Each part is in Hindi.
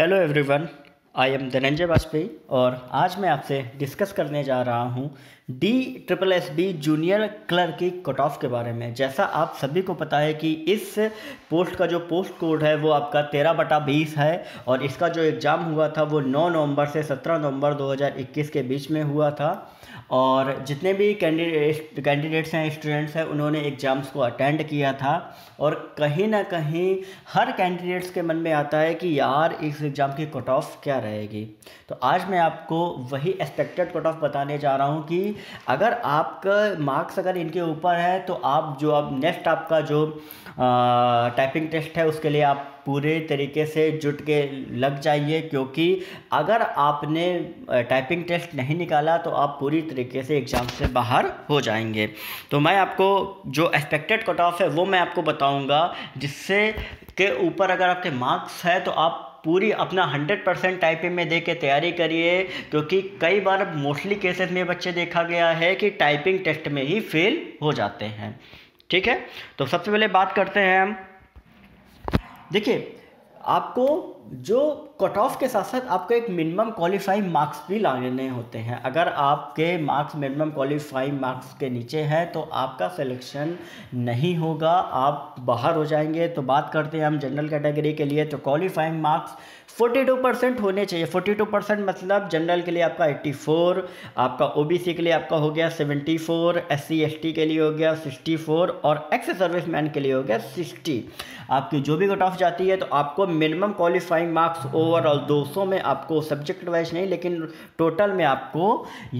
Hello everyone, I am Dhananjay Vajpayee और आज मैं आपसे डिस्कस करने जा रहा हूं DSSB जूनियर क्लर्क की कट ऑफ के बारे में। जैसा आप सभी को पता है कि इस पोस्ट का जो पोस्ट कोड है वो आपका 13/20 है और इसका जो एग्ज़ाम हुआ था वो 9 नवंबर से 17 नवंबर 2021 के बीच में हुआ था। और जितने भी कैंडिडेट्स हैं, स्टूडेंट्स हैं, उन्होंने एग्ज़ाम्स को अटेंड किया था और कहीं ना कहीं हर कैंडिडेट्स के मन में आता है कि यार इस एग्ज़ाम की कट ऑफ क्या रहेगी। तो आज मैं आपको वही एक्सपेक्टेड कट ऑफ बताने जा रहा हूँ कि अगर आपका मार्क्स अगर इनके ऊपर है तो आप नेक्स्ट आपका जो टाइपिंग टेस्ट है उसके लिए आप पूरे तरीके से जुट के लग जाइए, क्योंकि अगर आपने टाइपिंग टेस्ट नहीं निकाला तो आप पूरी तरीके से एग्ज़ाम से बाहर हो जाएंगे। तो मैं आपको जो एक्सपेक्टेड कट ऑफ है वो मैं आपको बताऊंगा, जिससे के ऊपर अगर आपके मार्क्स है तो आप पूरी अपना 100% टाइपिंग में दे के तैयारी करिए, क्योंकि कई बार मोस्टली केसेस में बच्चे देखा गया है कि टाइपिंग टेस्ट में ही फेल हो जाते हैं। ठीक है, तो सबसे पहले बात करते हैं हम, देखिए आपको जो कट ऑफ के साथ साथ आपको एक मिनिमम क्वालिफाई मार्क्स भी लाने होते हैं। अगर आपके मार्क्स मिनिमम क्वालिफाई मार्क्स के नीचे हैं तो आपका सिलेक्शन नहीं होगा, आप बाहर हो जाएंगे। तो बात करते हैं हम जनरल कैटेगरी के लिए, तो क्वालिफाई मार्क्स 42% होने चाहिए। 42% मतलब जनरल के लिए आपका 84, आपका OBC के लिए आपका हो गया 74, SC/ST के लिए हो गया 64 और एक्स सर्विसमैन के लिए हो गया 60। आपकी जो भी कट ऑफ जाती है तो आपको मिनिमम क्वालिफाइंग मार्क्स ओवरऑल 200 में आपको सब्जेक्ट वाइज नहीं लेकिन टोटल में आपको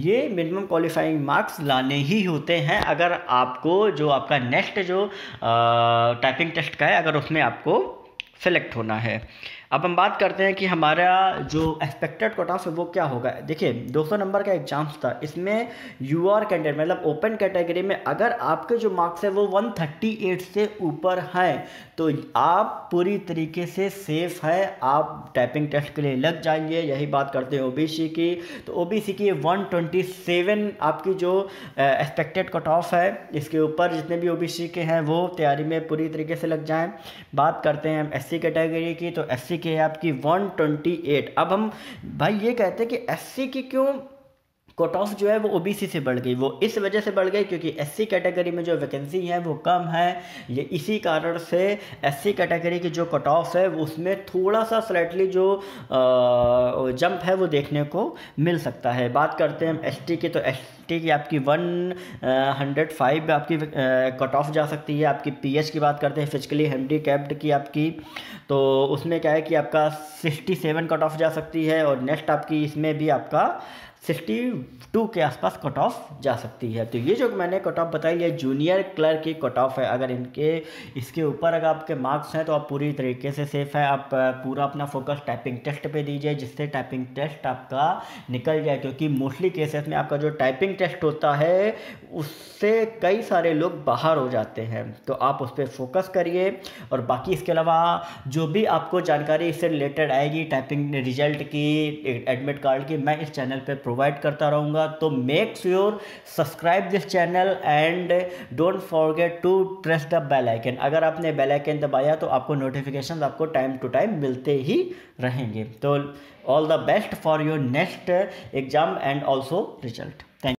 ये मिनिमम क्वालिफाइंग मार्क्स लाने ही होते हैं, अगर आपको जो आपका नेक्स्ट जो टाइपिंग टेस्ट का है अगर उसमें आपको सेलेक्ट होना है। अब हम बात करते हैं कि हमारा जो एक्सपेक्टेड कट ऑफ है वो क्या होगा। देखिए 200 नंबर का एग्जाम्स था, इसमें UR कैंडिडेट मतलब ओपन कैटेगरी में अगर आपके जो मार्क्स है वो 138 से ऊपर हैं तो आप पूरी तरीके से सेफ़ है, आप टाइपिंग टेस्ट के लिए लग जाइए। यही बात करते हैं OBC की, तो OBC की 127 आपकी जो एक्सपेक्टेड कट ऑफ है, इसके ऊपर जितने भी OBC के हैं वो तैयारी में पूरी तरीके से लग जाएँ। बात करते हैं हम SC कैटेगरी की, तो SC के आपकी 128। अब हम भाई ये कहते हैं कि SC की क्यों कट ऑफ जो है वो OBC से बढ़ गई, वो इस वजह से बढ़ गई क्योंकि SC कैटेगरी में जो वैकेंसी है वो कम है। ये इसी कारण से SC कैटेगरी की जो कट ऑफ है उसमें थोड़ा सा स्लाइटली जो जंप है वो देखने को मिल सकता है। बात करते हैं हम ST की, तो ST की आपकी 105 आपकी कट ऑफ जा सकती है। आपकी PH की बात करते हैं, फिजिकली हैंडीकैप्ड की आपकी, तो उसमें क्या है कि आपका 67 कट ऑफ जा सकती है और नेक्स्ट आपकी इसमें भी आपका 62 के आसपास कट ऑफ जा सकती है। तो ये जो मैंने कट ऑफ बताई है जूनियर क्लर्क की कट ऑफ है, अगर इनके इसके ऊपर अगर आपके मार्क्स हैं तो आप पूरी तरीके से सेफ़ है। आप पूरा अपना फोकस टाइपिंग टेस्ट पे दीजिए, जिससे टाइपिंग टेस्ट आपका निकल जाए, क्योंकि मोस्टली केसेस में आपका जो टाइपिंग टेस्ट होता है उससे कई सारे लोग बाहर हो जाते हैं। तो आप उस पर फोकस करिए और बाकी इसके अलावा जो भी आपको जानकारी इससे रिलेटेड आएगी टाइपिंग रिजल्ट की, एडमिट कार्ड की, मैं इस चैनल पर प्रोवाइड करता रहूँगा। तो make sure subscribe this channel and don't forget to press the bell icon. अगर आपने बेल आइकन दबाया तो आपको नोटिफिकेशन आपको टाइम टू टाइम मिलते ही रहेंगे। तो all the best for your next exam and also result. Thank